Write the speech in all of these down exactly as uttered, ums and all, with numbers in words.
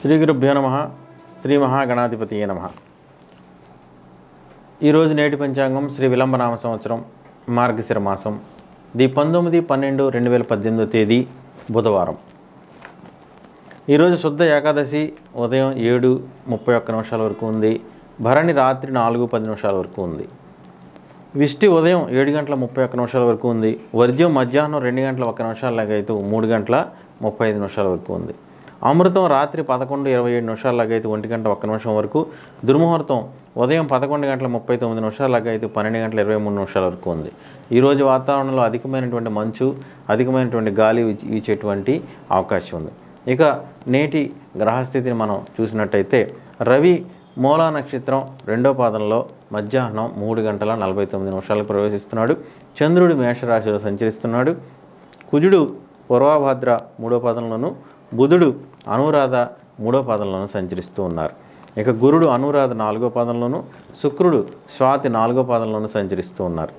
శ్రీ గురుభ్యో నమః శ్రీ మహాగణాధిపతియే నమః. ఈరోజు నేటి పంచాంగం శ్రీ విలంబనామ సంవత్సరం మార్గశిర మాసం ది పంతొమ్మిది పన్నెండు రెండు వేల పద్దెనిమిదో తేదీ బుధవారం. ఈరోజు శుద్ధ ఏకాదశి ఉదయం ఏడు ముప్పై ఒక్క నిమిషాల వరకు ఉంది. భరణి రాత్రి నాలుగు పది నిమిషాల వరకు ఉంది. విష్టి ఉదయం ఏడు గంటల ముప్పై ఒక్క నిమిషాల వరకు ఉంది. వర్జ్యం మధ్యాహ్నం రెండు గంటల ఒక్క నిమిషాలకైతే మూడు గంటల ముప్పై ఐదు నిమిషాల వరకు ఉంది. అమృతం రాత్రి పదకొండు ఇరవై ఏడు నిమిషాలకైతే ఒంటి గంట ఒక్క నిమిషం వరకు. దుర్ముహూర్తం ఉదయం పదకొండు గంటల ముప్పై తొమ్మిది నిమిషాలకైతే పన్నెండు గంటల ఇరవై మూడు నిమిషాల వరకు ఉంది. ఈరోజు వాతావరణంలో అధికమైనటువంటి మంచు, అధికమైనటువంటి గాలి వీచేటువంటి అవకాశం ఉంది. ఇక నేటి గ్రహస్థితిని మనం చూసినట్టయితే రవి మూలా నక్షత్రం రెండో పాదంలో మధ్యాహ్నం మూడు గంటల నలభై తొమ్మిది నిమిషాలకు ప్రవేశిస్తున్నాడు. చంద్రుడు మేషరాశిలో సంచరిస్తున్నాడు. కుజుడు పూర్వభద్ర మూడో పాదంలోను, బుధుడు అనురాధ మూడో పాదంలోనూ సంచరిస్తూ ఉన్నారు. ఇక గురుడు అనురాధ నాలుగో పాదంలోను, శుక్రుడు స్వాతి నాలుగో పాదంలోనూ సంచరిస్తూ ఉన్నారు.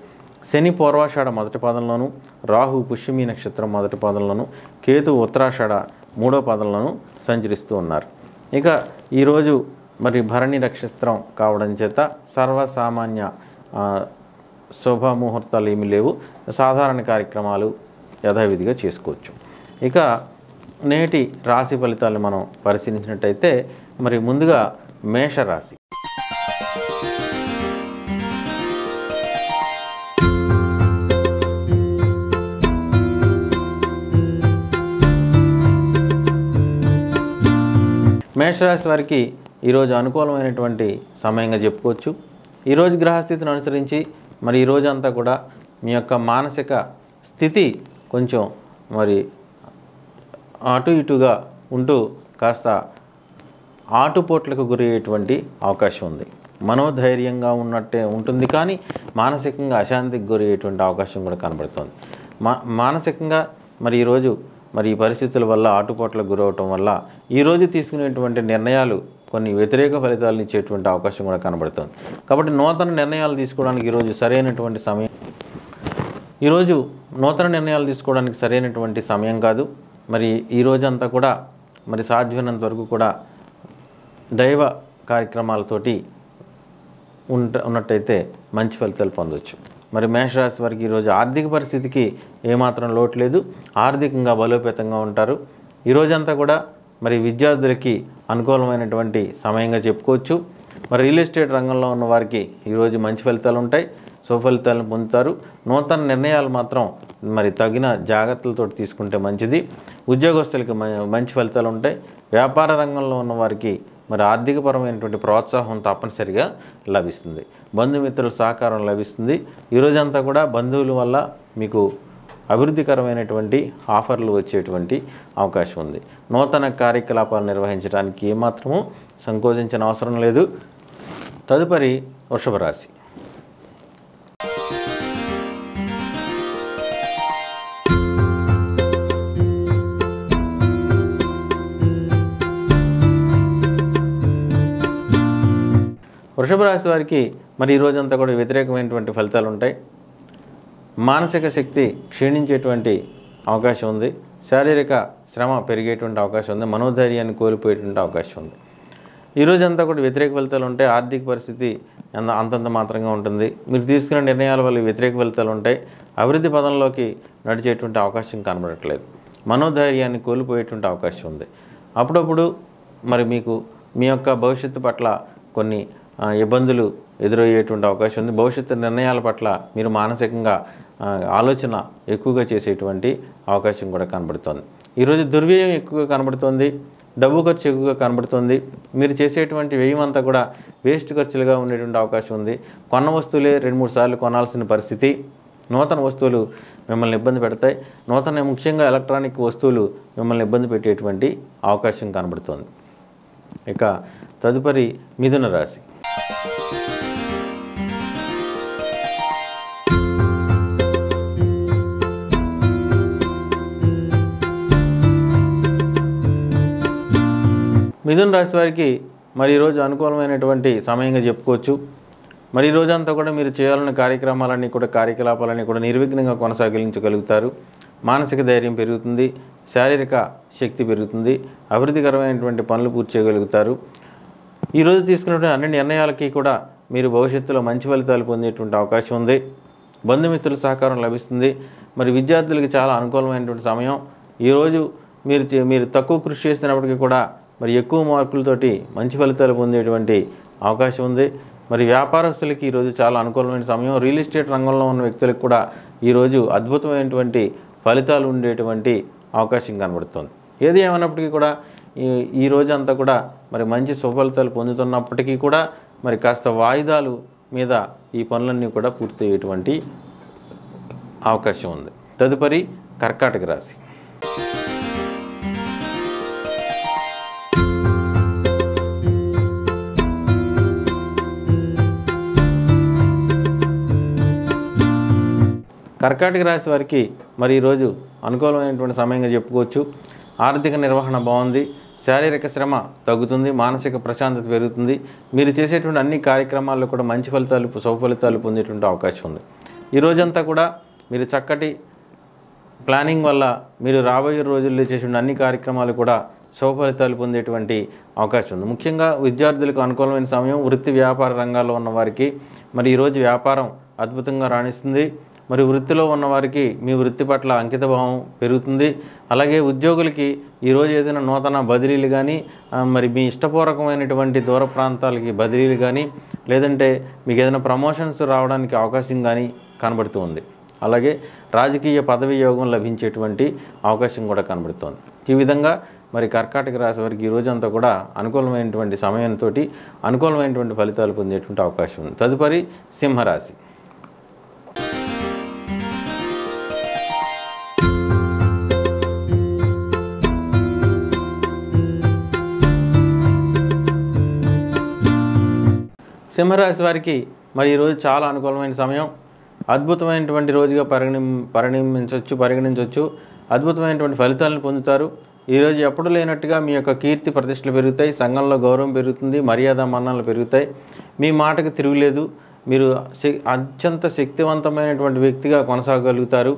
శని పూర్వాషాఢ మొదటి పాదంలోను, రాహు పుష్యమి నక్షత్రం మొదటి పాదంలోను, కేతు ఉత్తరాషాఢ మూడో పాదంలోనూ సంచరిస్తూ ఉన్నారు. ఇక ఈరోజు మరి భరణి నక్షత్రం కావడం చేత సర్వసామాన్య శుభముహూర్తాలు ఏమీ లేవు. సాధారణ కార్యక్రమాలు యథావిధిగా చేసుకోవచ్చు. ఇక నేటి రాశి ఫలితాలు మనం పరిశీలించినట్టయితే మరి ముందుగా మేషరాశి. మేషరాశి వారికి ఈరోజు అనుకూలమైనటువంటి సమయంగా చెప్పుకోవచ్చు. ఈరోజు గ్రహస్థితిని అనుసరించి మరి ఈరోజు అంతా కూడా మీ యొక్క మానసిక స్థితి కొంచెం మరి అటు ఇటుగా ఉంటూ కాస్త ఆటుపోట్లకు గురయ్యేటువంటి అవకాశం ఉంది. మనోధైర్యంగా ఉన్నట్టే ఉంటుంది, కానీ మానసికంగా అశాంతికి గురయ్యేటువంటి అవకాశం కూడా కనబడుతుంది. మా మానసికంగా మరి ఈరోజు మరి ఈ పరిస్థితుల వల్ల ఆటుపోట్లకు గురవటం వల్ల ఈరోజు తీసుకునేటువంటి నిర్ణయాలు కొన్ని వ్యతిరేక ఫలితాలను ఇచ్చేటువంటి అవకాశం కూడా కనబడుతుంది. కాబట్టి నూతన నిర్ణయాలు తీసుకోవడానికి ఈరోజు సరైనటువంటి సమయం ఈరోజు నూతన నిర్ణయాలు తీసుకోవడానికి సరైనటువంటి సమయం కాదు. మరి ఈరోజంతా కూడా మరి సాధ్యమైనంత వరకు కూడా దైవ కార్యక్రమాలతోటి ఉంట ఉన్నట్టయితే మంచి ఫలితాలు పొందవచ్చు. మరి మేషరాశి వారికి ఈరోజు ఆర్థిక పరిస్థితికి ఏమాత్రం లోటు లేదు. ఆర్థికంగా బలోపేతంగా ఉంటారు. ఈరోజంతా కూడా మరి విద్యార్థులకి అనుకూలమైనటువంటి సమయంగా చెప్పుకోవచ్చు. మరి రియల్ ఎస్టేట్ రంగంలో ఉన్న వారికి ఈరోజు మంచి ఫలితాలు ఉంటాయి, సుఫలితాలను పొందుతారు. నూతన నిర్ణయాలు మాత్రం మరి తగిన జాగ్రత్తలతో తీసుకుంటే మంచిది. ఉద్యోగస్తులకి మంచి ఫలితాలు ఉంటాయి. వ్యాపార రంగంలో ఉన్న వారికి మరి ఆర్థికపరమైనటువంటి ప్రోత్సాహం తప్పనిసరిగా లభిస్తుంది. బంధుమిత్రుల సహకారం లభిస్తుంది. ఈరోజంతా కూడా బంధువుల వల్ల మీకు అభివృద్ధికరమైనటువంటి ఆఫర్లు వచ్చేటువంటి అవకాశం ఉంది. నూతన కార్యకలాపాలు నిర్వహించడానికి ఏమాత్రము సంకోచించిన అవసరం లేదు. తదుపరి వృషభ రాశి. వృషభ రాశి వారికి మరి ఈరోజంతా కూడా వ్యతిరేకమైనటువంటి ఫలితాలు ఉంటాయి. మానసిక శక్తి క్షీణించేటువంటి అవకాశం ఉంది. శారీరక శ్రమ పెరిగేటువంటి అవకాశం ఉంది. మనోధైర్యాన్ని కోల్పోయేటువంటి అవకాశం ఉంది. ఈరోజంతా కూడా వ్యతిరేక ఫలితాలు ఉంటాయి. ఆర్థిక పరిస్థితి అంతంత మాత్రంగా ఉంటుంది. మీరు తీసుకునే నిర్ణయాల వల్ల వ్యతిరేక ఫలితాలు ఉంటాయి. అభివృద్ధి పదంలోకి నడిచేటువంటి అవకాశం కనబడట్లేదు. మనోధైర్యాన్ని కోల్పోయేటువంటి అవకాశం ఉంది. అప్పుడప్పుడు మరి మీకు మీ యొక్క భవిష్యత్తు పట్ల కొన్ని ఇబ్బందులు ఎదురయ్యేటువంటి అవకాశం ఉంది. భవిష్యత్తు నిర్ణయాల పట్ల మీరు మానసికంగా ఆలోచన ఎక్కువగా చేసేటువంటి అవకాశం కూడా కనబడుతుంది. ఈరోజు దుర్వ్యయం ఎక్కువగా కనబడుతుంది. డబ్బు ఖర్చు ఎక్కువగా కనబడుతుంది. మీరు చేసేటువంటి వ్యయం అంతా కూడా వేస్ట్ ఖర్చులుగా ఉండేటువంటి అవకాశం ఉంది. కొన్న వస్తువులే రెండు మూడు సార్లు కొనాల్సిన పరిస్థితి. నూతన వస్తువులు మిమ్మల్ని ఇబ్బంది పెడతాయి. నూతన ముఖ్యంగా ఎలక్ట్రానిక్ వస్తువులు మిమ్మల్ని ఇబ్బంది పెట్టేటువంటి అవకాశం కనబడుతుంది. ఇక తదుపరి మిథున రాశి. మిథున రాశి వారికి మరి ఈరోజు అనుకూలమైనటువంటి సమయంగా చెప్పుకోవచ్చు. మరి ఈరోజంతా కూడా మీరు చేయాలన్న కార్యక్రమాలన్నీ కూడా కార్యకలాపాలన్నీ కూడా నిర్విఘ్నంగా కొనసాగించగలుగుతారు. మానసిక ధైర్యం పెరుగుతుంది. శారీరక శక్తి పెరుగుతుంది, అభివృద్ధికరమైనటువంటి పనులు పూర్తి చేయగలుగుతారు. ఈ రోజు తీసుకున్నటువంటి అన్ని నిర్ణయాలకి కూడా మీరు భవిష్యత్తులో మంచి ఫలితాలు పొందేటువంటి అవకాశం ఉంది. బంధుమిత్రుల సహకారం లభిస్తుంది. మరి విద్యార్థులకు చాలా అనుకూలమైనటువంటి సమయం. ఈరోజు మీరు మీరు తక్కువ కృషి చేసినప్పటికీ కూడా మరి ఎక్కువ మార్కులతోటి మంచి ఫలితాలు పొందేటువంటి అవకాశం ఉంది. మరి వ్యాపారస్తులకి ఈరోజు చాలా అనుకూలమైన సమయం. రియల్ ఎస్టేట్ రంగంలో ఉన్న వ్యక్తులకు కూడా ఈరోజు అద్భుతమైనటువంటి ఫలితాలు ఉండేటువంటి అవకాశం కనబడుతుంది. ఏది ఏమైనప్పటికీ కూడా ఈ ఈ రోజంతా కూడా మరి మంచి సుఫలితాలు పొందుతున్నప్పటికీ కూడా మరి కాస్త వాయిదాలు మీద ఈ పనులన్నీ కూడా పూర్తి అయ్యేటువంటి అవకాశం ఉంది. తదుపరి కర్కాటక రాశి. కర్కాటక రాశి వారికి మరి ఈరోజు అనుకూలమైనటువంటి సమయంగా చెప్పుకోవచ్చు. ఆర్థిక నిర్వహణ బాగుంది, శారీరక శ్రమ తగ్గుతుంది, మానసిక ప్రశాంతత పెరుగుతుంది. మీరు చేసేటువంటి అన్ని కార్యక్రమాల్లో కూడా మంచి ఫలితాలు సౌఫలితాలు పొందేటువంటి అవకాశం ఉంది. ఈరోజంతా కూడా మీరు చక్కటి ప్లానింగ్ వల్ల మీరు రాబోయే రోజుల్లో చేసేటువంటి అన్ని కార్యక్రమాలు కూడా సౌఫలితాలు పొందేటువంటి అవకాశం ఉంది. ముఖ్యంగా విద్యార్థులకు అనుకూలమైన సమయం. వృత్తి వ్యాపార రంగాల్లో ఉన్నవారికి మరి ఈరోజు వ్యాపారం అద్భుతంగా రాణిస్తుంది. మరి వృత్తిలో ఉన్నవారికి మీ వృత్తి పట్ల అంకితభావం పెరుగుతుంది. అలాగే ఉద్యోగులకి ఈరోజు ఏదైనా నూతన బదిలీలు కానీ, మరి మీ ఇష్టపూర్వకమైనటువంటి దూర ప్రాంతాలకి బదిలీలు కానీ, లేదంటే మీకు ఏదైనా ప్రమోషన్స్ రావడానికి అవకాశం కానీ కనబడుతూ ఉంది. అలాగే రాజకీయ పదవి యోగం లభించేటువంటి అవకాశం కూడా కనబడుతోంది. ఈ విధంగా మరి కర్కాటక రాశి వారికి ఈరోజంతా కూడా అనుకూలమైనటువంటి సమయంతో అనుకూలమైనటువంటి ఫలితాలు పొందేటువంటి అవకాశం ఉంది. తదుపరి సింహరాశి. సింహరాశి వారికి మరి ఈరోజు చాలా అనుకూలమైన సమయం. అద్భుతమైనటువంటి రోజుగా పరిగణి పరిగణించవచ్చు పరిగణించవచ్చు అద్భుతమైనటువంటి ఫలితాలను పొందుతారు. ఈరోజు ఎప్పుడు లేనట్టుగా మీ యొక్క కీర్తి ప్రతిష్టలు పెరుగుతాయి, సంఘంలో గౌరవం పెరుగుతుంది, మర్యాద మన్ననలు పెరుగుతాయి. మీ మాటకు తిరుగులేదు, మీరు అత్యంత శక్తివంతమైనటువంటి వ్యక్తిగా కొనసాగలుగుతారు.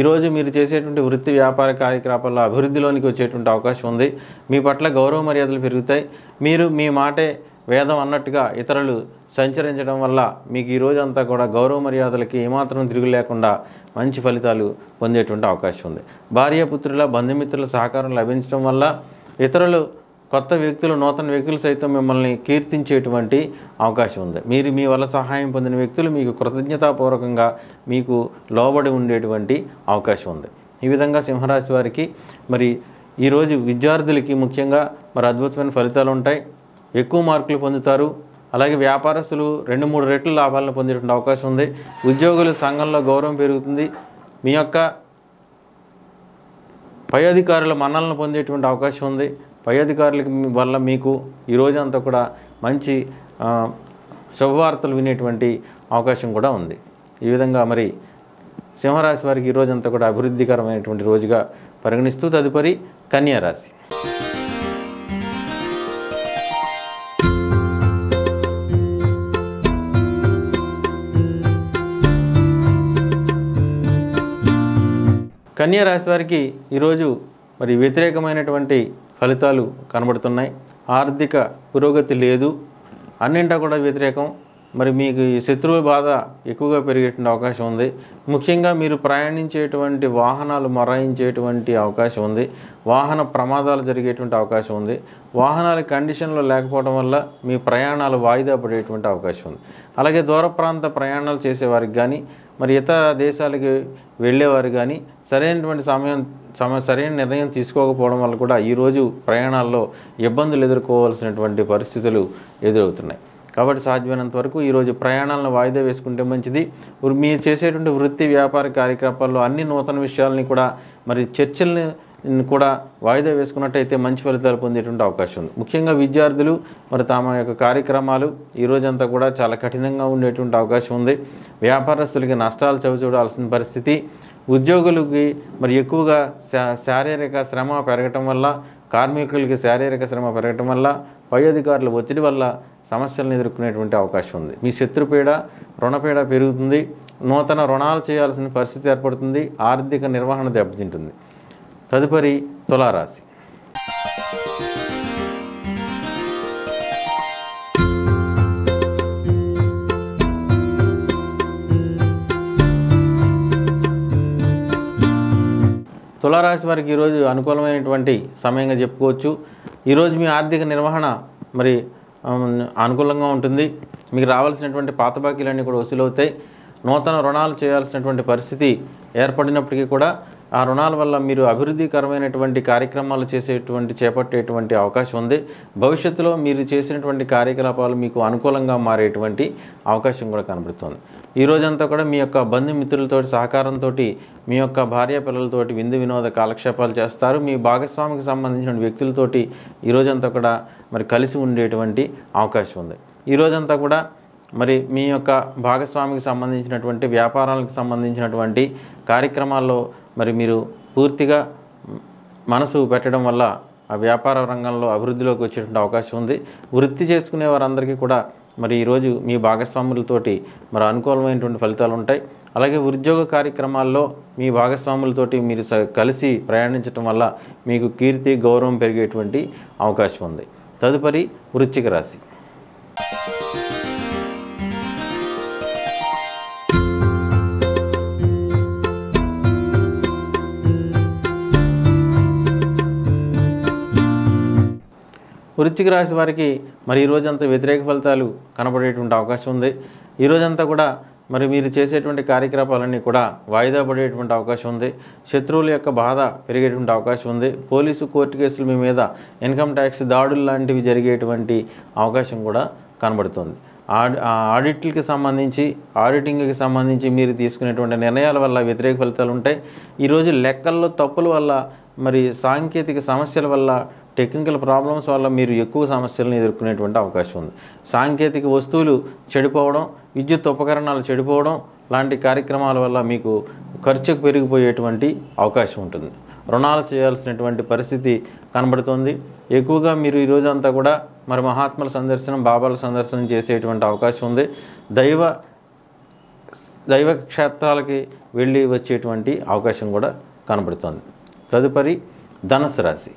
ఈరోజు మీరు చేసేటువంటి వృత్తి వ్యాపార కార్యకలాపాల్లో అభివృద్ధిలోనికి వచ్చేటువంటి అవకాశం ఉంది. మీ పట్ల గౌరవ మర్యాదలు పెరుగుతాయి. మీరు మీ మాటే వేదం అన్నట్టుగా ఇతరులు సంచరించడం వల్ల మీకు ఈరోజంతా కూడా గౌరవ మర్యాదలకి ఏమాత్రం తిరుగు లేకుండా మంచి ఫలితాలు పొందేటువంటి అవకాశం ఉంది. భార్యాపుత్రుల బంధుమిత్రుల సహకారం లభించడం వల్ల ఇతరులు కొత్త వ్యక్తులు నూతన వ్యక్తులు సైతం మిమ్మల్ని కీర్తించేటువంటి అవకాశం ఉంది. మీరు మీ వల్ల సహాయం పొందిన వ్యక్తులు మీకు కృతజ్ఞతాపూర్వకంగా మీకు లోబడి ఉండేటువంటి అవకాశం ఉంది. ఈ విధంగా సింహరాశి వారికి మరి ఈరోజు విద్యార్థులకి ముఖ్యంగా మరి అద్భుతమైన ఫలితాలు ఉంటాయి. ఎక్కువ మార్కులు పొందుతారు. అలాగే వ్యాపారస్తులు రెండు మూడు రెట్లు లాభాలను పొందేటువంటి అవకాశం ఉంది. ఉద్యోగులు సంఘంలో గౌరవం పెరుగుతుంది. మీ యొక్క పై అధికారుల మన్నలను పొందేటువంటి అవకాశం ఉంది. పై అధికారులకి వల్ల మీకు ఈరోజంతా కూడా మంచి శుభవార్తలు వినేటువంటి అవకాశం కూడా ఉంది. ఈ విధంగా మరి సింహరాశి వారికి ఈరోజంతా కూడా అభివృద్ధికరమైనటువంటి రోజుగా పరిగణిస్తూ తదుపరి కన్యారాశి. కన్యా రాశి వారికి ఈరోజు మరి వ్యతిరేకమైనటువంటి ఫలితాలు కనబడుతున్నాయి. ఆర్థిక పురోగతి లేదు, అన్నింటా కూడా వ్యతిరేకం. మరి మీకు శత్రువు బాధ ఎక్కువగా పెరిగేటువంటి అవకాశం ఉంది. ముఖ్యంగా మీరు ప్రయాణించేటువంటి వాహనాలు మొరాయించేటువంటి అవకాశం ఉంది. వాహన ప్రమాదాలు జరిగేటువంటి అవకాశం ఉంది. వాహనాల కండిషన్లో లేకపోవడం వల్ల మీ ప్రయాణాలు వాయిదా పడేటువంటి అవకాశం ఉంది. అలాగే దూర ప్రాంత ప్రయాణాలు చేసేవారికి కానీ, మరి ఇతర దేశాలకి వెళ్ళేవారు కానీ సరైనటువంటి సమయం సమ సరైన నిర్ణయం తీసుకోకపోవడం వల్ల కూడా ఈరోజు ప్రయాణాల్లో ఇబ్బందులు ఎదుర్కోవాల్సినటువంటి పరిస్థితులు ఎదురవుతున్నాయి. కాబట్టి సాధ్యమైనంత వరకు ఈరోజు ప్రయాణాలను వాయిదా వేసుకుంటే మంచిది. మీరు చేసేటువంటి వృత్తి వ్యాపార కార్యకలాపాల్లో అన్ని నూతన విషయాలని కూడా మరి చర్చల్ని కూడా వాయిదా వేసుకున్నట్టయితే మంచి ఫలితాలు పొందేటువంటి అవకాశం ఉంది. ముఖ్యంగా విద్యార్థులు మరి తమ యొక్క కార్యక్రమాలు ఈరోజంతా కూడా చాలా కఠినంగా ఉండేటువంటి అవకాశం ఉంది. వ్యాపారస్తులకి నష్టాలు చవిచూడాల్సిన పరిస్థితి. ఉద్యోగులకి మరి ఎక్కువగా శారీరక శ్రమ పెరగటం వల్ల, కార్మికులకి శారీరక శ్రమ పెరగటం వల్ల, పై అధికారుల ఒత్తిడి వల్ల సమస్యలను ఎదుర్కొనేటువంటి అవకాశం ఉంది. మీ శత్రుపీడ రుణపీడ పెరుగుతుంది. నూతన రుణాలు చేయాల్సిన పరిస్థితి ఏర్పడుతుంది. ఆర్థిక నిర్వహణ దెబ్బతింటుంది. తదుపరి తులారాశి. తులారాశి వారికి ఈరోజు అనుకూలమైనటువంటి సమయంగా చెప్పుకోవచ్చు. ఈరోజు మీ ఆర్థిక నిర్వహణ మరి అనుకూలంగా ఉంటుంది. మీకు రావాల్సినటువంటి పాత బాకీలన్నీ కూడా వసూలు అవుతాయి. నూతన రుణాలు చేయాల్సినటువంటి పరిస్థితి ఏర్పడినప్పటికీ కూడా ఆ రుణాల వల్ల మీరు అభివృద్ధికరమైనటువంటి కార్యక్రమాలు చేసేటువంటి చేపట్టేటువంటి అవకాశం ఉంది. భవిష్యత్తులో మీరు చేసినటువంటి కార్యకలాపాలు మీకు అనుకూలంగా మారేటువంటి అవకాశం కూడా కనబడుతుంది. ఈ రోజంతా కూడా మీ యొక్క బంధుమిత్రులతో సహకారంతో మీ యొక్క భార్య పిల్లలతోటి విందు వినోద కాలక్షేపాలు చేస్తారు. మీ భాగస్వామికి సంబంధించిన వ్యక్తులతోటి ఈరోజంతా కూడా మరి కలిసి ఉండేటువంటి అవకాశం ఉంది. ఈ రోజంతా కూడా మరి మీ యొక్క భాగస్వామికి సంబంధించినటువంటి వ్యాపారాలకు సంబంధించినటువంటి కార్యక్రమాల్లో మరి మీరు పూర్తిగా మనసు పెట్టడం వల్ల ఆ వ్యాపార రంగంలో అభివృద్ధిలోకి వచ్చేటువంటి అవకాశం ఉంది. వృత్తి చేసుకునే వారందరికీ కూడా మరి ఈరోజు మీ భాగస్వాములతోటి మరి అనుకూలమైనటువంటి ఫలితాలు ఉంటాయి. అలాగే ఉద్యోగ కార్యక్రమాల్లో మీ భాగస్వాములతోటి మీరు కలిసి ప్రయాణించడం వల్ల మీకు కీర్తి గౌరవం పెరిగేటువంటి అవకాశం ఉంది. తదుపరి వృశ్చిక రాశి. వృశ్చిక రాశి వారికి మరి ఈరోజంతా వ్యతిరేక ఫలితాలు కనబడేటువంటి అవకాశం ఉంది. ఈరోజంతా కూడా మరి మీరు చేసేటువంటి కార్యకలాపాలన్నీ కూడా వాయిదా పడేటువంటి అవకాశం ఉంది. శత్రువుల యొక్క బాధ పెరిగేటువంటి అవకాశం ఉంది. పోలీసు కోర్టు కేసులు మీ మీద ఇన్కమ్ ట్యాక్స్ దాడులు లాంటివి జరిగేటువంటి అవకాశం కూడా కనబడుతుంది. ఆడిట్లకి సంబంధించి ఆడిటింగ్కి సంబంధించి మీరు తీసుకునేటువంటి నిర్ణయాల వల్ల వ్యతిరేక ఫలితాలు ఉంటాయి. ఈరోజు లెక్కల్లో తప్పుల వల్ల మరి సాంకేతిక సమస్యల వల్ల టెక్నికల్ ప్రాబ్లమ్స్ వల్ల మీరు ఎక్కువ సమస్యలను ఎదుర్కొనేటువంటి అవకాశం ఉంది. సాంకేతిక వస్తువులు చెడిపోవడం, విద్యుత్ ఉపకరణాలు చెడిపోవడం లాంటి కార్యక్రమాల వల్ల మీకు ఖర్చుకు పెరిగిపోయేటువంటి అవకాశం ఉంటుంది. రుణాలు చేయాల్సినటువంటి పరిస్థితి కనబడుతుంది. ఎక్కువగా మీరు ఈరోజంతా కూడా మరి మహాత్ముల సందర్శనం, బాబాల సందర్శనం చేసేటువంటి అవకాశం ఉంది. దైవ దైవ క్షేత్రాలకి వెళ్ళి వచ్చేటువంటి అవకాశం కూడా కనబడుతుంది. తదుపరి ధనుసు రాశి.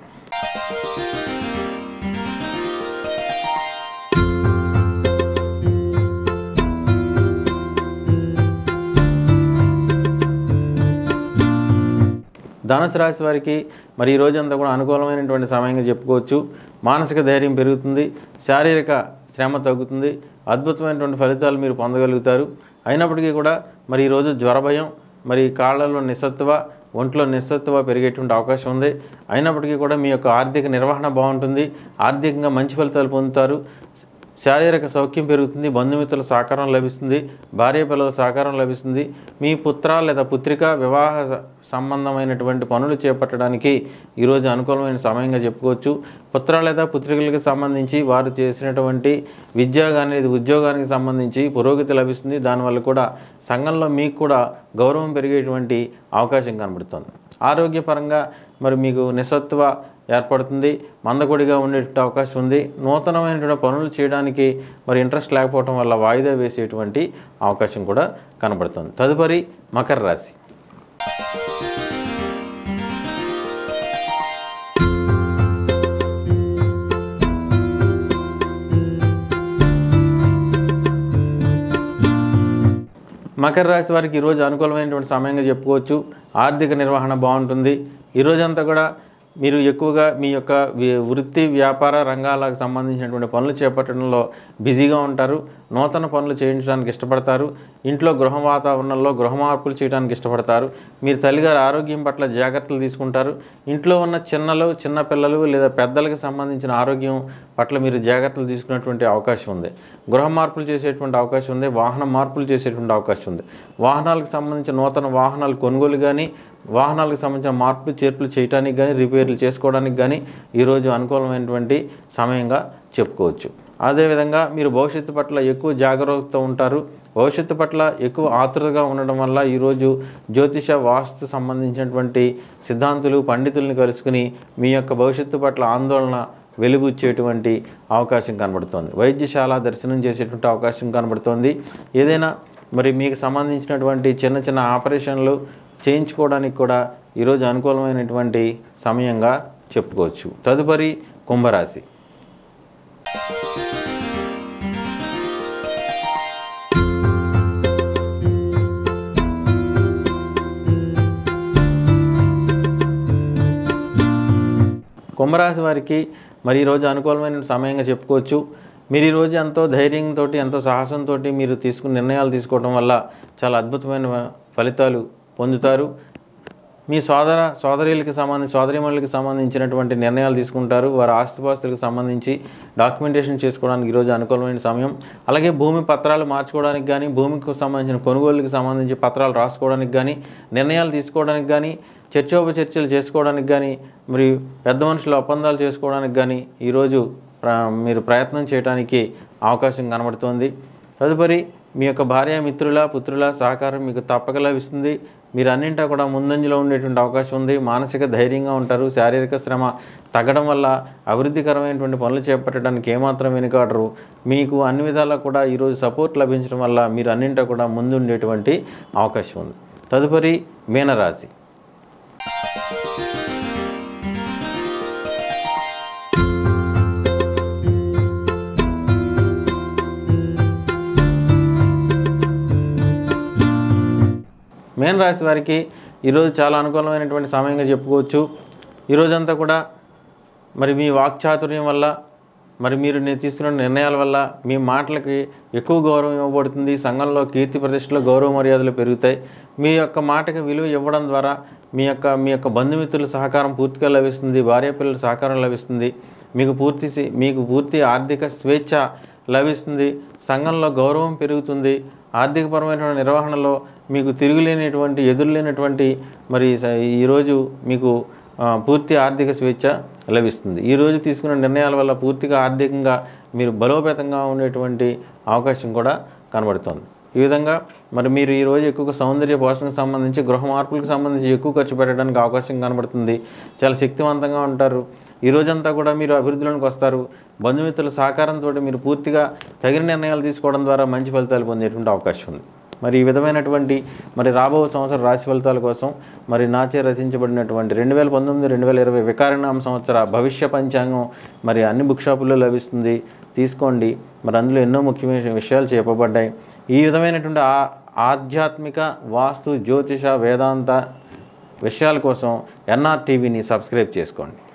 ధనుసు రాశి వారికి మరి ఈ రోజంతా కూడా అనుకూలమైనటువంటి సమయంగా చెప్పుకోవచ్చు. మానసిక ధైర్యం పెరుగుతుంది, శారీరక శ్రమ తగ్గుతుంది, అద్భుతమైనటువంటి ఫలితాలు మీరు పొందగలుగుతారు. అయినప్పటికీ కూడా మరి ఈరోజు జ్వరభయం, మరి కాళ్ళలో నిస్సత్తువ, ఒంట్లో నిస్సత్తువ పెరిగేటువంటి అవకాశం ఉంది. అయినప్పటికీ కూడా మీ యొక్క ఆర్థిక నిర్వహణ బాగుంటుంది. ఆర్థికంగా మంచి ఫలితాలు పొందుతారు. శారీరక సౌఖ్యం పెరుగుతుంది. బంధుమిత్రుల సహకారం లభిస్తుంది. భార్య పిల్లల సహకారం లభిస్తుంది. మీ పుత్ర లేదా పుత్రిక వివాహ సంబంధమైనటువంటి పనులు చేపట్టడానికి ఈరోజు అనుకూలమైన సమయంగా చెప్పుకోవచ్చు. పుత్ర లేదా పుత్రికలకు సంబంధించి వారు చేసినటువంటి విద్య కానీ ఉద్యోగానికి సంబంధించి పురోగతి లభిస్తుంది. దానివల్ల కూడా సంఘంలో మీకు కూడా గౌరవం పెరిగేటువంటి అవకాశం కనబడుతుంది. ఆరోగ్యపరంగా మరి మీకు నిస్సత్తువ ఏర్పడుతుంది. మందకొడిగా ఉండే అవకాశం ఉంది. నూతనమైనటువంటి పనులు చేయడానికి మరి ఇంట్రెస్ట్ లేకపోవటం వల్ల వాయిదా వేసేటువంటి అవకాశం కూడా కనబడుతుంది. తదుపరి మకర రాశి. మకర రాశి వారికి ఈరోజు అనుకూలమైనటువంటి సమయంగా చెప్పుకోవచ్చు. ఆర్థిక నిర్వహణ బాగుంటుంది. ఈరోజంతా కూడా మీరు ఎక్కువగా మీ యొక్క వృత్తి వ్యాపార రంగాలకు సంబంధించినటువంటి పనులు చేపట్టడంలో బిజీగా ఉంటారు. నూతన పనులు చేయించడానికి ఇష్టపడతారు. ఇంట్లో గృహ వాతావరణంలో గృహ మార్పులు చేయడానికి ఇష్టపడతారు. మీరు తల్లిగారి ఆరోగ్యం పట్ల జాగ్రత్తలు తీసుకుంటారు. ఇంట్లో ఉన్న చిన్నలు చిన్నపిల్లలు లేదా పెద్దలకు సంబంధించిన ఆరోగ్యం పట్ల మీరు జాగ్రత్తలు తీసుకునేటువంటి అవకాశం ఉంది. గృహ మార్పులు చేసేటువంటి అవకాశం ఉంది. వాహన మార్పులు చేసేటువంటి అవకాశం ఉంది. వాహనాలకు సంబంధించిన నూతన వాహనాలు కొనుగోలు కానీ, వాహనాలకు సంబంధించిన మార్పులు చేర్పులు చేయడానికి కానీ, రిపేర్లు చేసుకోవడానికి కానీ ఈరోజు అనుకూలమైనటువంటి సమయంగా చెప్పుకోవచ్చు. అదేవిధంగా మీరు భవిష్యత్తు పట్ల ఎక్కువ జాగ్రత్తతో ఉంటారు. భవిష్యత్తు పట్ల ఎక్కువ ఆతురతగా ఉండడం వల్ల ఈరోజు జ్యోతిష వాస్తు సంబంధించినటువంటి సిద్ధాంతులు, పండితులను కలుసుకుని మీ యొక్క భవిష్యత్తు పట్ల ఆందోళన వెలుగుచ్చేటువంటి అవకాశం కనబడుతోంది. వైద్యశాల దర్శనం చేసేటువంటి అవకాశం కనబడుతోంది. ఏదైనా మరి మీకు సంబంధించినటువంటి చిన్న చిన్న ఆపరేషన్లు చేయించుకోవడానికి కూడా ఈరోజు అనుకూలమైనటువంటి సమయంగా చెప్పుకోవచ్చు. తదుపరి కుంభరాశి. కుంభరాశి వారికి మరి ఈ రోజు అనుకూలమైన సమయంగా చెప్పుకోవచ్చు. మీరు ఈ రోజు ఎంతో ధైర్యంతో ఎంతో సాహసంతో మీరు తీసుకున్న నిర్ణయాలు తీసుకోవడం వల్ల చాలా అద్భుతమైన ఫలితాలు పొందుతారు. మీ సోదర సోదరీలకు సంబంధించి సోదరీమణులకు సంబంధించినటువంటి నిర్ణయాలు తీసుకుంటారు. వారి ఆస్తిపాస్తులకు సంబంధించి డాక్యుమెంటేషన్ చేసుకోవడానికి ఈరోజు అనుకూలమైన సమయం. అలాగే భూమి పత్రాలు మార్చుకోవడానికి కానీ, భూమికి సంబంధించిన కొనుగోలుకి సంబంధించి పత్రాలు రాసుకోవడానికి కానీ, నిర్ణయాలు తీసుకోవడానికి కానీ, చర్చోపచర్చలు చేసుకోవడానికి కానీ, మరి పెద్ద మనుషులు ఒప్పందాలు చేసుకోవడానికి కానీ ఈరోజు మీరు ప్రయత్నం చేయడానికి అవకాశం కనబడుతోంది. తదుపరి మీ యొక్క భార్య మిత్రుల పుత్రుల సహకారం మీకు తప్పక లభిస్తుంది. మీరు అన్నింటా కూడా ముందంజలో ఉండేటువంటి అవకాశం ఉంది. మానసిక ధైర్యంగా ఉంటారు. శారీరక శ్రమ తగ్గడం వల్ల అభివృద్ధికరమైనటువంటి పనులు చేపట్టడానికి ఏమాత్రం వెనుకాడరు. మీకు అన్ని విధాలా కూడా ఈరోజు సపోర్ట్ లభించడం వల్ల మీరు అన్నింటా కూడా ముందుండేటువంటి అవకాశం ఉంది. తదుపరి మీనరాశి. మీన రాశి వారికి ఈరోజు చాలా అనుకూలమైనటువంటి సమయంగా చెప్పుకోవచ్చు. ఈరోజంతా కూడా మరి మీ వాక్చాతుర్యం వల్ల, మరి మీరు నేను తీసుకున్న నిర్ణయాల వల్ల మీ మాటలకి ఎక్కువ గౌరవం ఇవ్వబడుతుంది. సంఘంలో కీర్తి ప్రతిష్టలో గౌరవ మర్యాదలు పెరుగుతాయి. మీ యొక్క మాటకి విలువ ఇవ్వడం ద్వారా మీ యొక్క మీ యొక్క బంధుమిత్రుల సహకారం పూర్తిగా లభిస్తుంది. భార్య పిల్లల సహకారం లభిస్తుంది. మీకు పూర్తి మీకు పూర్తి ఆర్థిక స్వేచ్ఛ లభిస్తుంది. సంఘంలో గౌరవం పెరుగుతుంది. ఆర్థికపరమైన నిర్వహణలో మీకు తిరుగులేనటువంటి ఎదురులేనటువంటి మరి ఈరోజు మీకు పూర్తి ఆర్థిక స్వేచ్ఛ లభిస్తుంది. ఈరోజు తీసుకున్న నిర్ణయాల వల్ల పూర్తిగా ఆర్థికంగా మీరు బలోపేతంగా ఉండేటువంటి అవకాశం కూడా కనబడుతుంది. ఈ విధంగా మరి మీరు ఈరోజు ఎక్కువ సౌందర్య పోషణకు సంబంధించి గృహ మార్పులకు సంబంధించి ఎక్కువ ఖర్చు పెట్టడానికి అవకాశం కనబడుతుంది. చాలా శక్తివంతంగా ఉంటారు. ఈరోజంతా కూడా మీరు అభివృద్ధిలోనికి వస్తారు. బంధుమిత్రుల సహకారంతో మీరు పూర్తిగా తగిన నిర్ణయాలు తీసుకోవడం ద్వారా మంచి ఫలితాలు పొందేటువంటి అవకాశం ఉంది. మరి ఈ విధమైనటువంటి మరి రాబో సంవత్సర రాశి ఫలితాల కోసం మరి నాచే రచించబడినటువంటి రెండు వేల పంతొమ్మిది రెండు వేల ఇరవై వికారనామ సంవత్సర భవిష్య పంచాంగం మరి అన్ని బుక్ షాపుల్లో లభిస్తుంది. తీసుకోండి. మరి అందులో ఎన్నో ముఖ్యమైన విషయాలు చెప్పబడ్డాయి. ఈ విధమైనటువంటి ఆధ్యాత్మిక వాస్తు జ్యోతిష వేదాంత విషయాల కోసం ఎన్ఆర్ టీవీని సబ్స్క్రైబ్ చేసుకోండి.